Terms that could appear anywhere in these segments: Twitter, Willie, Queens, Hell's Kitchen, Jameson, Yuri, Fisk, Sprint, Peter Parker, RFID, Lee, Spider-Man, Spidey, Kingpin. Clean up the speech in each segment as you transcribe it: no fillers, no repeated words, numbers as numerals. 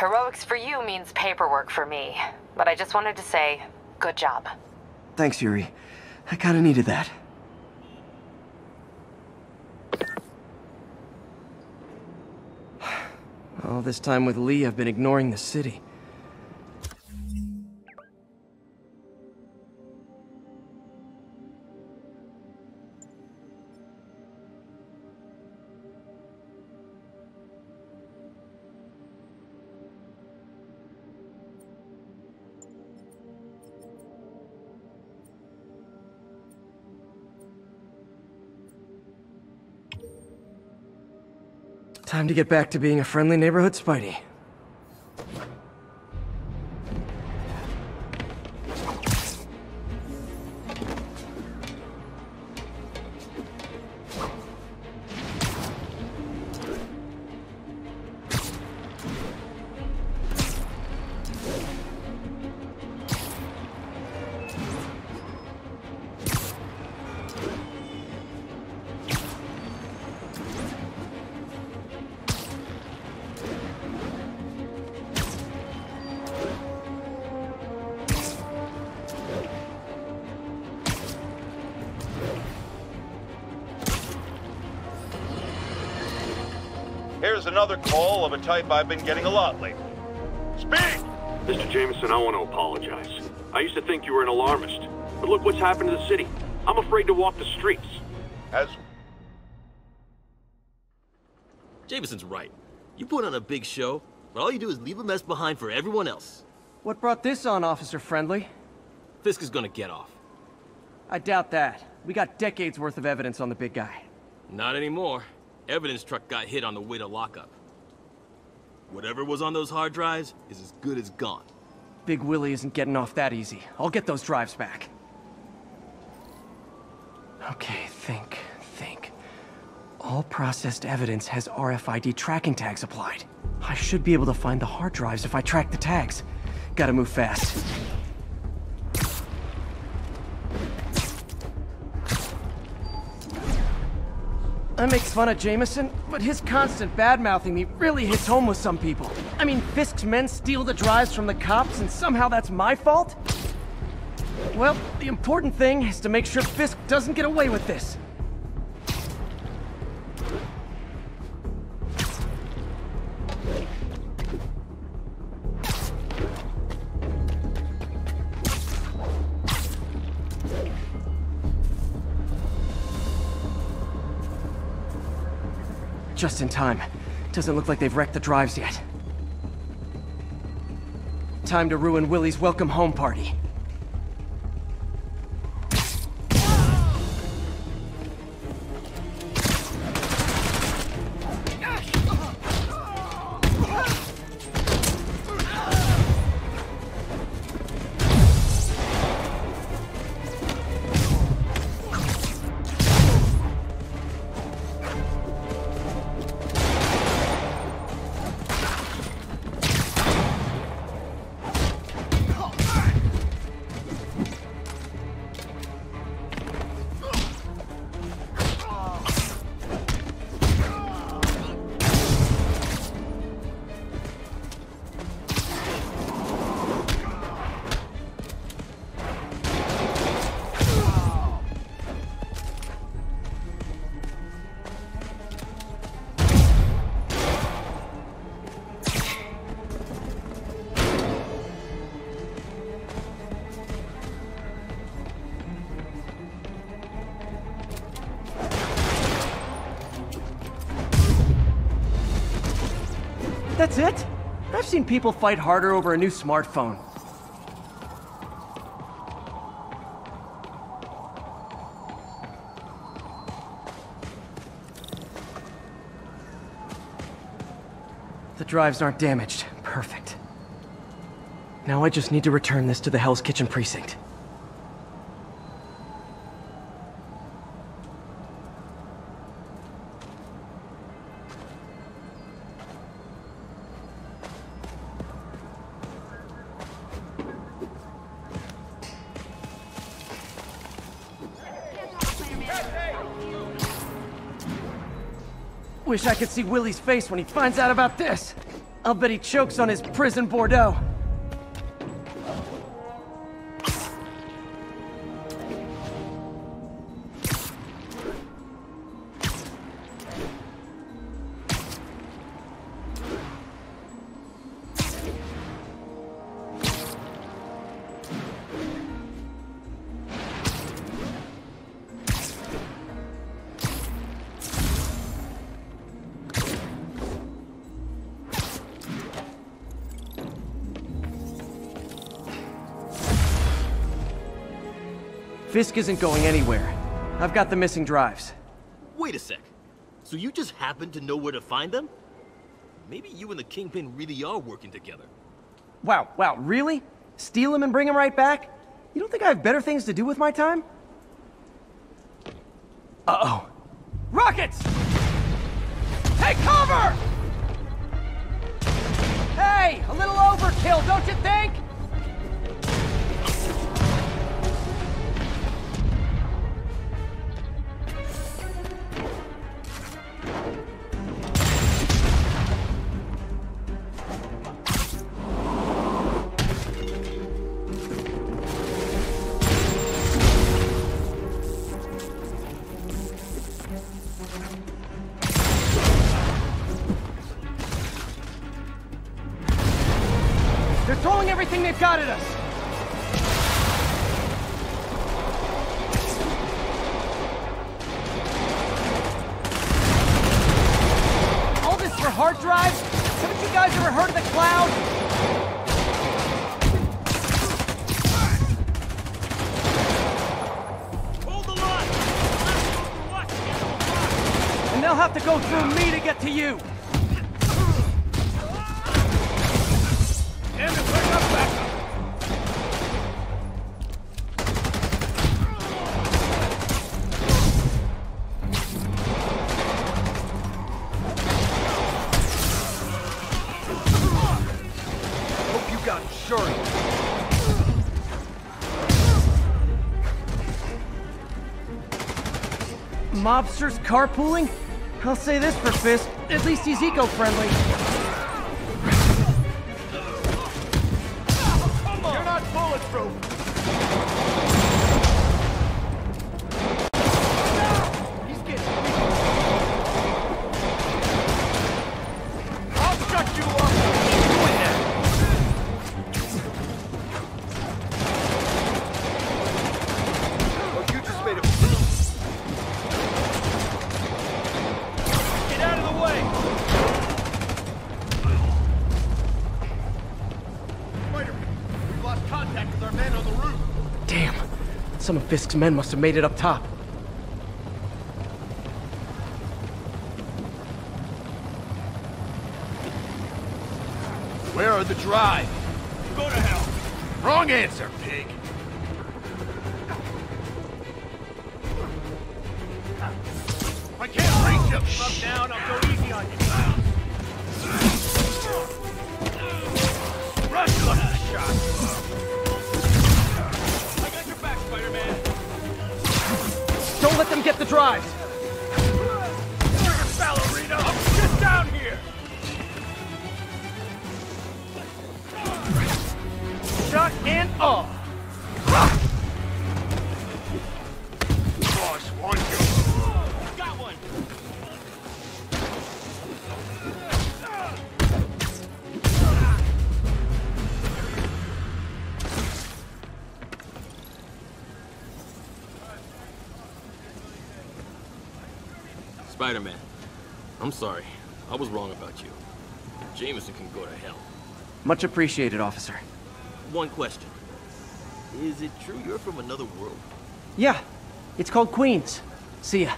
Heroics for you means paperwork for me. But I just wanted to say, good job. Thanks, Yuri. I kinda needed that. All this time with Lee, I've been ignoring the city. Time to get back to being a friendly neighborhood Spidey. Here's another call of a type I've been getting a lot lately. Speak! Mr. Jameson, I want to apologize. I used to think you were an alarmist, but look what's happened to the city. I'm afraid to walk the streets. Jameson's right. You put on a big show, but all you do is leave a mess behind for everyone else. What brought this on, Officer Friendly? Fisk is gonna get off. I doubt that. We got decades worth of evidence on the big guy. Not anymore. Evidence truck got hit on the way to lockup. Whatever was on those hard drives is as good as gone. Big Willie isn't getting off that easy. I'll get those drives back. Okay, think. All processed evidence has RFID tracking tags applied. I should be able to find the hard drives if I track the tags. Gotta move fast. I make fun of Jameson, but his constant bad-mouthing me really hits home with some people. I mean, Fisk's men steal the drives from the cops and somehow that's my fault? Well, the important thing is to make sure Fisk doesn't get away with this. Just in time. Doesn't look like they've wrecked the drives yet. Time to ruin Willie's welcome home party. That's it? I've seen people fight harder over a new smartphone. The drives aren't damaged. Perfect. Now I just need to return this to the Hell's Kitchen precinct. Wish I could see Willie's face when he finds out about this. I'll bet he chokes on his prison Bordeaux. Fisk isn't going anywhere. I've got the missing drives. Wait a sec. So you just happen to know where to find them? Maybe you and the Kingpin really are working together. Wow, really? Steal them and bring them right back? You don't think I have better things to do with my time? Uh-oh. Rockets! Take cover! Hey, a little overkill, don't you think? Everything they've got at us. All this for hard drives? Haven't you guys ever heard of the cloud? Hold the line! And they'll have to go through me to get to you. Mobsters carpooling? I'll say this for Fisk, at least he's eco-friendly. You're not bulletproof! He's getting me. I'll shut you up! Keep doing that! Well, you just made a... Some of Fisk's men must have made it up top. Where are the drive? Go to hell. Wrong answer, pig. I can't reach you. Shh. Come down, I'll go easy on you. Rush on a shot. Don't let them get the drives! Ballerina! Get down here! Shot and off! Boss, want you? Got one. Spider-Man, I'm sorry. I was wrong about you. Jameson can go to hell. Much appreciated, officer. One question. Is it true you're from another world? Yeah. It's called Queens. See ya.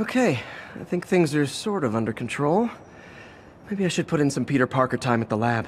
Okay, I think things are sort of under control. Maybe I should put in some Peter Parker time at the lab.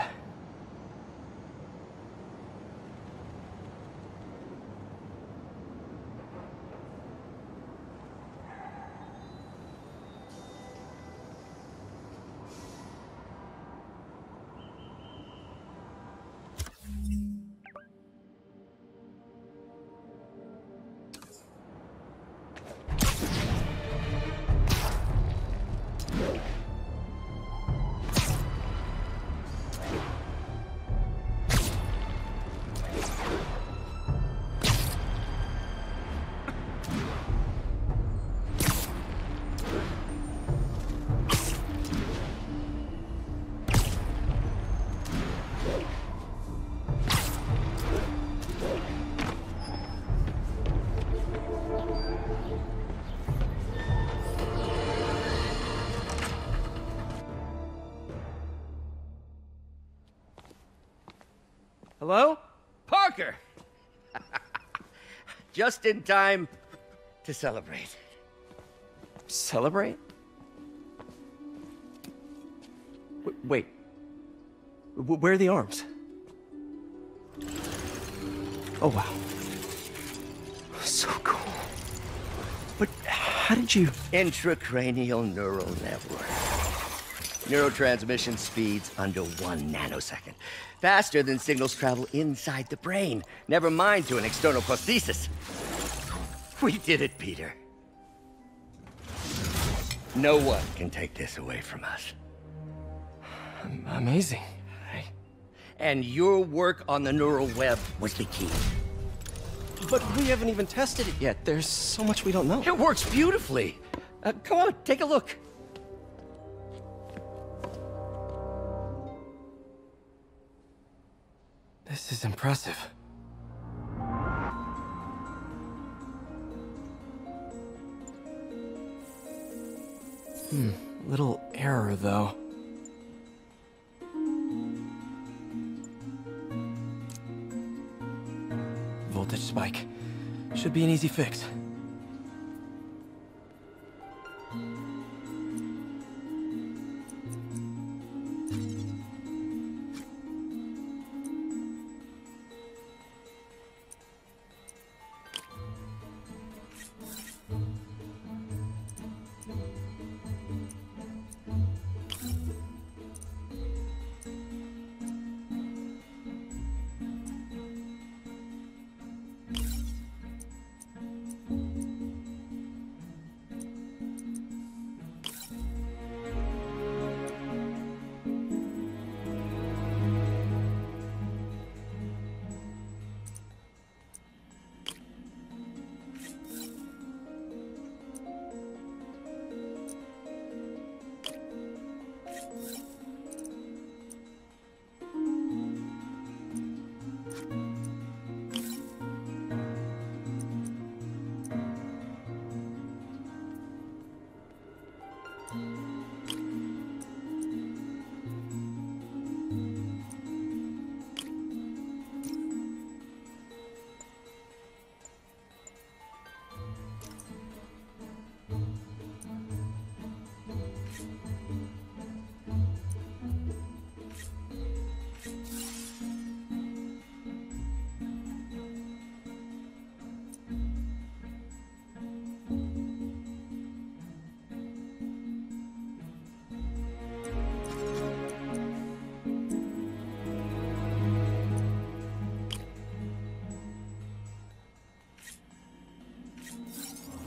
Hello? Parker! Just in time to celebrate. Celebrate? Wait. Where are the arms? Oh, wow. So cool. But how did you... Intracranial neural network. Neurotransmission speeds under 1 nanosecond. Faster than signals travel inside the brain. Never mind to an external prosthesis. We did it, Peter. No one can take this away from us. Amazing. Right? And your work on the neural web was the key. But we haven't even tested it yet. There's so much we don't know. It works beautifully. Come on, take a look. This is impressive. Little error, though. Voltage spike. Should be an easy fix.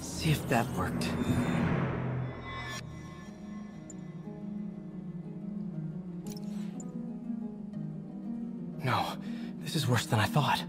See if that worked. No, this is worse than I thought.